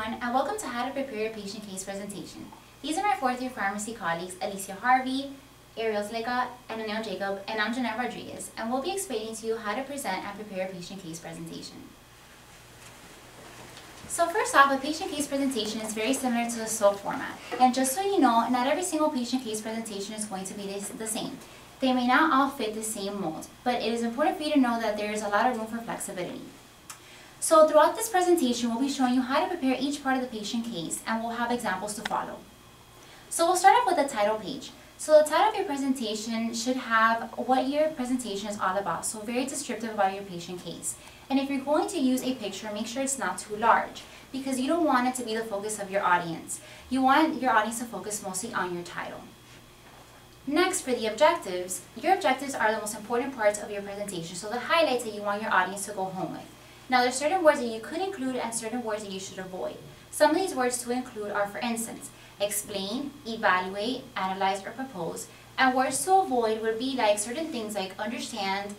everyone, and welcome to How to Prepare Your Patient Case Presentation. These are my fourth year pharmacy colleagues, Alicia Harvey, Ariel Zlicka, and Anil Jacob, and I'm Janelle Rodriguez, and we'll be explaining to you how to present and prepare a patient case presentation. So first off, a patient case presentation is very similar to a SOAP format. And just so you know, not every single patient case presentation is going to be the same. They may not all fit the same mold, but it is important for you to know that there is a lot of room for flexibility. So throughout this presentation, we'll be showing you how to prepare each part of the patient case, and we'll have examples to follow. So we'll start off with the title page. So the title of your presentation should have what your presentation is all about, so very descriptive about your patient case. And if you're going to use a picture, make sure it's not too large, because you don't want it to be the focus of your audience. You want your audience to focus mostly on your title. Next, for the objectives, your objectives are the most important parts of your presentation, so the highlights that you want your audience to go home with. Now, there's certain words that you could include and certain words that you should avoid. Some of these words to include are, for instance, explain, evaluate, analyze, or propose. And words to avoid would be like certain things like understand,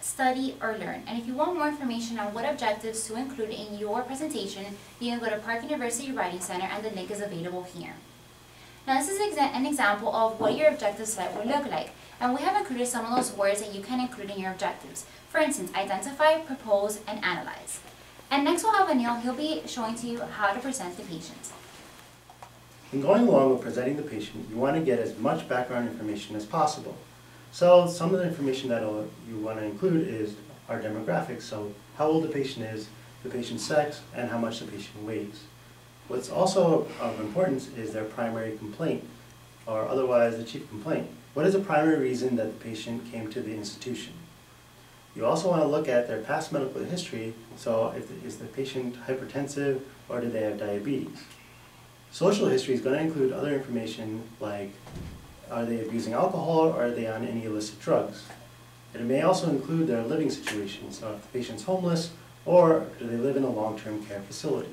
study, or learn. And if you want more information on what objectives to include in your presentation, you can go to Park University Writing Center, and the link is available here. Now, this is an example of what your objective slide will look like. And we have included some of those words that you can include in your objectives. For instance, identify, propose, and analyze. And next we'll have Anil. He'll be showing to you how to present the patient. In going along with presenting the patient, you want to get as much background information as possible. So some of the information that you want to include is our demographics, so how old the patient is, the patient's sex, and how much the patient weighs. What's also of importance is their primary complaint, or otherwise the chief complaint. What is the primary reason that the patient came to the institution? You also want to look at their past medical history, so is the patient hypertensive or do they have diabetes? Social history is going to include other information like are they abusing alcohol or are they on any illicit drugs? And it may also include their living situation, so if the patient's homeless or do they live in a long-term care facility.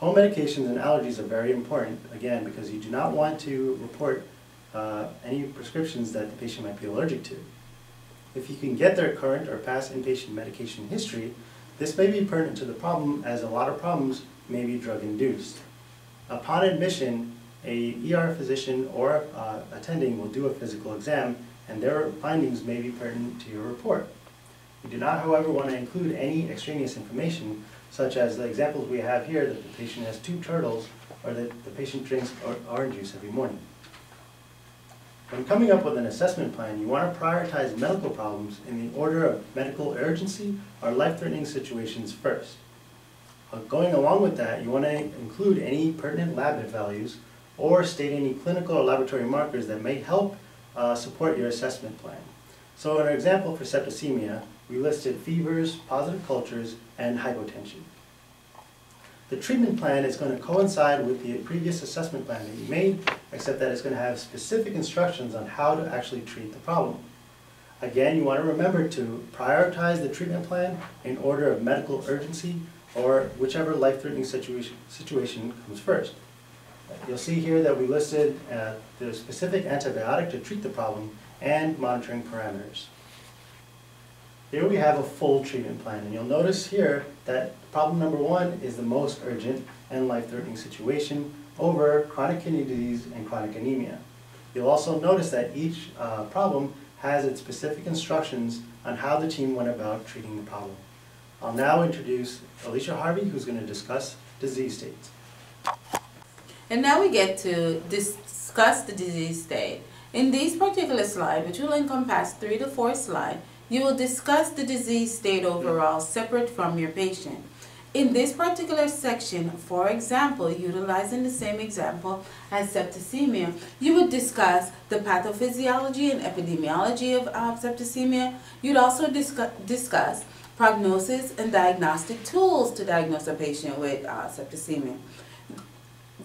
Home medications and allergies are very important, again, because you do not want to report any prescriptions that the patient might be allergic to. If you can get their current or past inpatient medication history, this may be pertinent to the problem, as a lot of problems may be drug-induced. Upon admission, a ER physician or attending will do a physical exam, and their findings may be pertinent to your report. You do not, however, want to include any extraneous information, such as the examples we have here that the patient has 2 turtles or that the patient drinks orange juice every morning. When coming up with an assessment plan, you want to prioritize medical problems in the order of medical urgency or life-threatening situations first. Going along with that, you want to include any pertinent lab values or state any clinical or laboratory markers that may help support your assessment plan. So in our example for septicemia, we listed fevers, positive cultures, and hypotension. The treatment plan is going to coincide with the previous assessment plan that you made, except that it's going to have specific instructions on how to actually treat the problem. Again, you want to remember to prioritize the treatment plan in order of medical urgency or whichever life-threatening situation comes first. You'll see here that we listed the specific antibiotic to treat the problem and monitoring parameters. Here we have a full treatment plan, and you'll notice here that problem number 1 is the most urgent and life-threatening situation over chronic kidney disease and chronic anemia. You'll also notice that each problem has its specific instructions on how the team went about treating the problem. I'll now introduce Alicia Harvey, who's going to discuss disease states. And now we get to discuss the disease state. In this particular slide, which will encompass 3 to 4 slides, you will discuss the disease state overall separate from your patient. In this particular section, for example, utilizing the same example as septicemia, you would discuss the pathophysiology and epidemiology of septicemia. You'd also discuss prognosis and diagnostic tools to diagnose a patient with septicemia.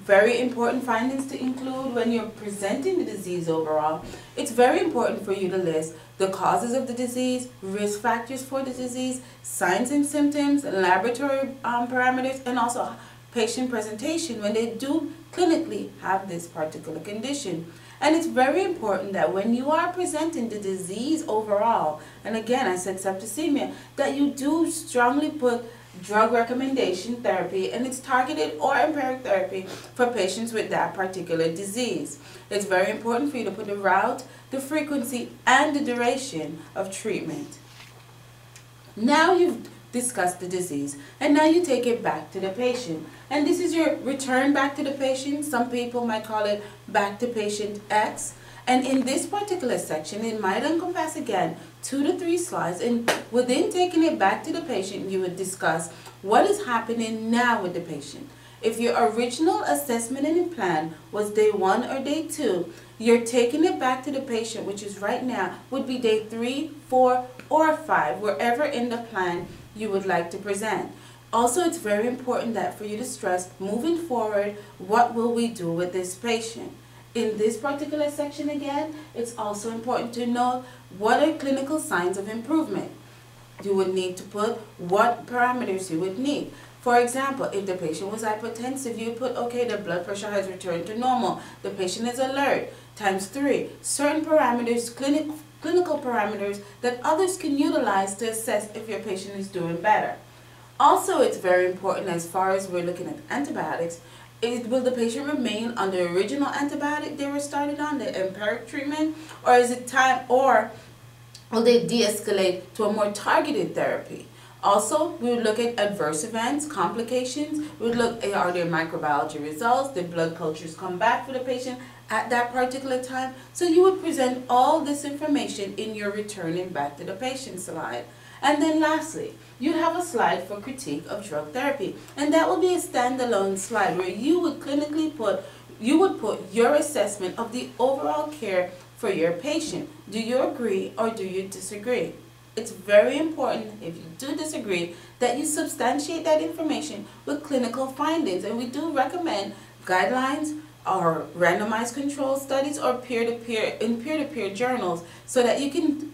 Very important findings to include when you're presenting the disease overall. It's very important for you to list the causes of the disease, risk factors for the disease, signs and symptoms, laboratory parameters, and also patient presentation when they do clinically have this particular condition. And it's very important that when you are presenting the disease overall, and again I said septicemia, that you do strongly put drug recommendation therapy, and it's targeted or empiric therapy for patients with that particular disease. It's very important for you to put the route, the frequency, and the duration of treatment. Now you've discussed the disease, and now you take it back to the patient. And this is your return back to the patient. Some people might call it back to patient X. And in this particular section, it might encompass again 2 to 3 slides, and within taking it back to the patient, you would discuss what is happening now with the patient. If your original assessment and plan was day 1 or day 2, you're taking it back to the patient, which is right now, would be day 3, 4, or 5, wherever in the plan you would like to present. Also, it's very important that for you to stress, moving forward, what will we do with this patient? In this particular section again, it's also important to know what are clinical signs of improvement. You would need to put what parameters you would need. For example, if the patient was hypertensive, you put, okay, the blood pressure has returned to normal. The patient is alert, ×3. Certain parameters, clinical parameters that others can utilize to assess if your patient is doing better. Also, it's very important as far as we're looking at antibiotics, will the patient remain on the original antibiotic they were started on, the empiric treatment, or is it time, or will they de-escalate to a more targeted therapy? Also, we would look at adverse events, complications. We would look at, are there microbiology results? Did blood cultures come back for the patient at that particular time? So you would present all this information in your returning back to the patient slide. And then lastly, you'd have a slide for critique of drug therapy, and that would be a standalone slide where you would clinically put, you would put your assessment of the overall care for your patient. Do you agree or do you disagree? It's very important, if you do disagree, that you substantiate that information with clinical findings, and we do recommend guidelines or randomized control studies or peer-to-peer journals so that you can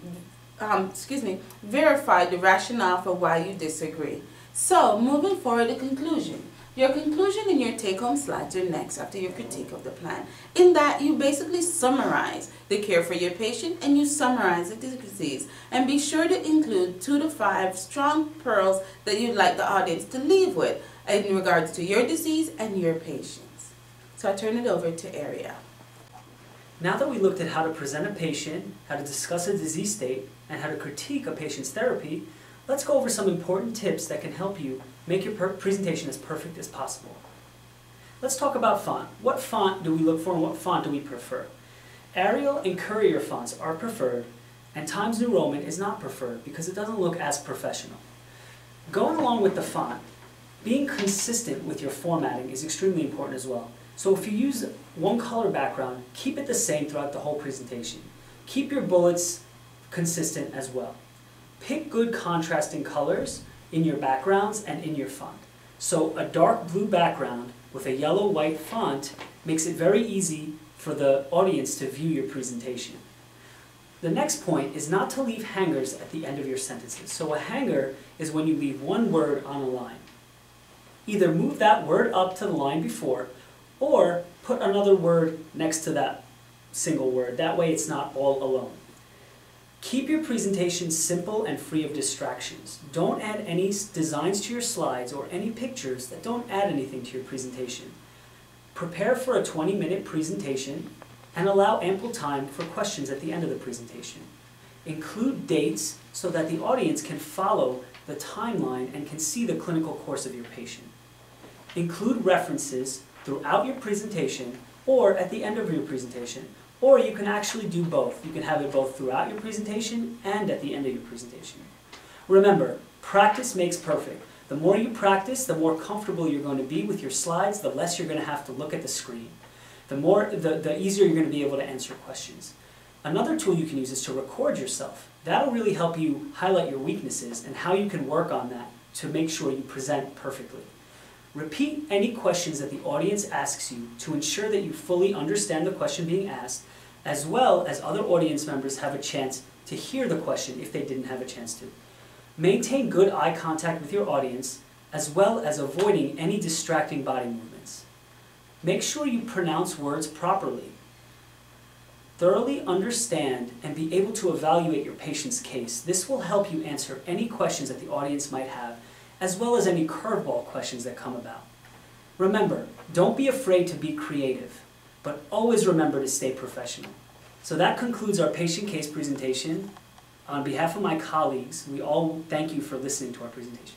verify the rationale for why you disagree. So, moving forward to conclusion. Your conclusion and your take-home slides are next after your critique of the plan, in that you basically summarize the care for your patient and you summarize the disease. And be sure to include 2 to 5 strong pearls that you'd like the audience to leave with in regards to your disease and your patients. So I turn it over to Ariel. Now that we looked at how to present a patient, how to discuss a disease state, and how to critique a patient's therapy, let's go over some important tips that can help you make your presentation as perfect as possible. Let's talk about font. What font do we look for and what font do we prefer? Arial and Courier fonts are preferred, and Times New Roman is not preferred because it doesn't look as professional. Going along with the font, being consistent with your formatting is extremely important as well. So if you use one color background, keep it the same throughout the whole presentation. Keep your bullets consistent as well. Pick good contrasting colors in your backgrounds and in your font. So a dark blue background with a yellow-white font makes it very easy for the audience to view your presentation. The next point is not to leave hangers at the end of your sentences. So a hanger is when you leave one word on a line. Either move that word up to the line before, or put another word next to that single word. That way it's not all alone. Keep your presentation simple and free of distractions. Don't add any designs to your slides or any pictures that don't add anything to your presentation. Prepare for a 20-minute presentation and allow ample time for questions at the end of the presentation. Include dates so that the audience can follow the timeline and can see the clinical course of your patient. Include references throughout your presentation or at the end of your presentation, or you can actually do both. You can have it both throughout your presentation and at the end of your presentation. Remember, practice makes perfect. The more you practice, the more comfortable you're going to be with your slides, the less you're going to have to look at the screen. The easier you're going to be able to answer questions. Another tool you can use is to record yourself. That'll really help you highlight your weaknesses and how you can work on that to make sure you present perfectly. Repeat any questions that the audience asks you to ensure that you fully understand the question being asked, as well as other audience members have a chance to hear the question if they didn't have a chance to. Maintain good eye contact with your audience, as well as avoiding any distracting body movements. Make sure you pronounce words properly. Thoroughly understand and be able to evaluate your patient's case. This will help you answer any questions that the audience might have as well as any curveball questions that come about. Remember, don't be afraid to be creative, but always remember to stay professional. So that concludes our patient case presentation. On behalf of my colleagues, we all thank you for listening to our presentation.